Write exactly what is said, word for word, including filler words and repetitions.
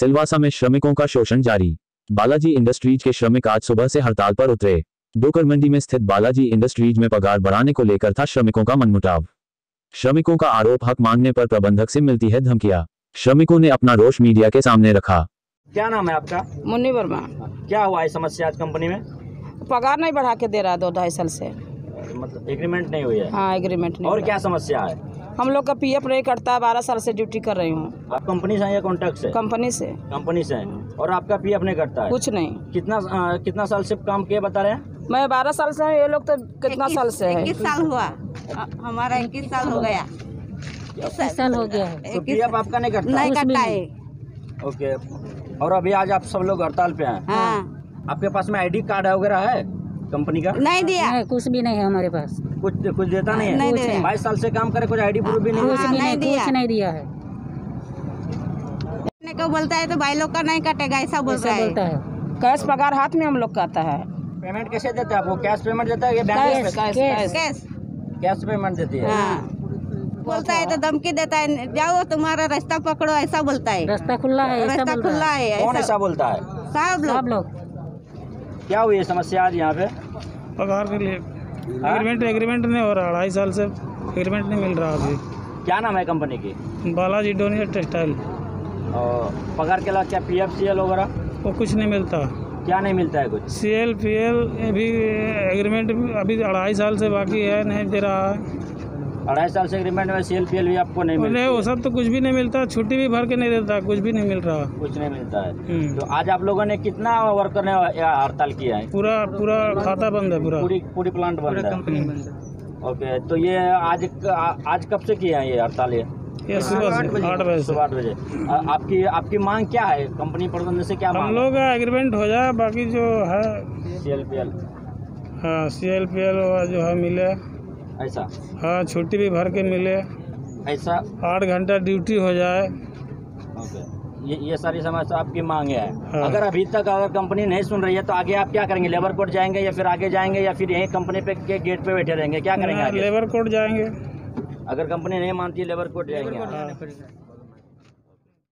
सिलवासा में श्रमिकों का शोषण जारी। बालाजी इंडस्ट्रीज के श्रमिक आज सुबह से हड़ताल पर उतरे। डोकर मंडी में स्थित बालाजी इंडस्ट्रीज में पगार बढ़ाने को लेकर था श्रमिकों का मनमुटाव। श्रमिकों का आरोप, हक मांगने पर प्रबंधक से मिलती है धमकियां। श्रमिकों ने अपना रोष मीडिया के सामने रखा। क्या नाम है आपका? मुन्नी वर्मा। क्या हुआ है समस्या आज कंपनी में? पगार नहीं बढ़ा के दे रहा है, दो ढाई साल से। मतलब एग्रीमेंट नहीं हुई है? हाँ, एग्रीमेंट नहीं। और क्या समस्या है? हम लोग का पीएफ नहीं कटता है, बारह साल से ड्यूटी कर रही हूँ। आप कंपनी से हैं या कॉन्ट्रैक्ट से? कंपनी से। कंपनी से हैं और आपका पीएफ नहीं कटता है? कुछ नहीं। कितना आ, कितना साल से काम किए बता रहे हैं? मैं बारह साल से हूँ, ये लोग तो कितना साल से है? इक्कीस साल हुआ, हमारा इक्कीस साल हो गया। इक्कीस साल हो गया है। तो पीएफ आपका नहीं कटता? नहीं कटता है। ओके। और अभी आज आप सब लोग हड़ताल पे है। आपके पास में आई डी कार्ड वगैरह है कंपनी का? नहीं दिया, कुछ भी नहीं है हमारे पास। कुछ कुछ देता नहीं, नहीं है? दे बाईस साल से काम करे, कुछ आईडी प्रूफ भी नहीं, कुछ नहीं, दिया। कुछ नहीं दिया है। को बोलता है तो भाई लोग का नहीं कटेगा, ऐसा बोल रहा है। कैश पगार हाथ में हम लोग का आता है। पेमेंट कैसे देता है? वो कैश पेमेंट देता है या bank? Cash cash cash payment देती है। बोलता है तो धमकी देता है, जाओ तुम्हारा रास्ता पकड़ो, ऐसा बोलता है। रास्ता खुला है, रास्ता खुला है। कौन ऐसा बोलता है? सब लोग। क्या हुई समस्या आज यहाँ पे? पगार के लिए एग्रीमेंट एग्रीमेंट नहीं हो रहा, ढाई साल से एग्रीमेंट नहीं मिल रहा अभी। क्या नाम है कंपनी की? बालाजी डोनियर टेक्सटाइल। और पगार के अलावा क्या पीएफ सीएल वगैरह? वो कुछ नहीं मिलता। क्या नहीं मिलता है कुछ? सीएल पीएल अभी एग्रीमेंट अभी ढाई साल से बाकी है, नहीं दे रहा है। अढ़ाई साल से एग्रीमेंट में सीएल पीएल भी आपको नहीं मिल रहा? वो सब तो कुछ भी नहीं मिलता, छुट्टी भी भर के नहीं देता, कुछ भी नहीं मिल रहा। कुछ नहीं मिलता है। तो आज आप लोगों ने कितना वर्कर ने हड़ताल किया है? पूरा पूरा खाता बंद है, पूरा पूरी पूरी प्लांट बंद है। ओके। तो ये आज आज कब से किया है ये हड़ताल? ये सुबह आठ बजे। आपकी आपकी मांग क्या है कंपनी प्रबंधन से? क्या हम लोग का एग्रीमेंट हो जाए, बाकी जो है सीएलपीएल, हाँ सीएलपीएल जो है मिले ऐसा, हाँ छुट्टी भी भर के मिले ऐसा, आठ घंटा ड्यूटी हो जाए। ओके। ये ये सारी समस्या आपकी मांग है। हाँ। अगर अभी तक अगर कंपनी नहीं सुन रही है तो आगे आप क्या करेंगे? लेबर कोर्ट जाएंगे या फिर आगे जाएंगे या फिर यही कंपनी पे के गेट पे बैठे रहेंगे? क्या करेंगे? लेबर कोर्ट जाएंगे। अगर कंपनी नहीं मानती है लेबर कोर्ट जाएंगे।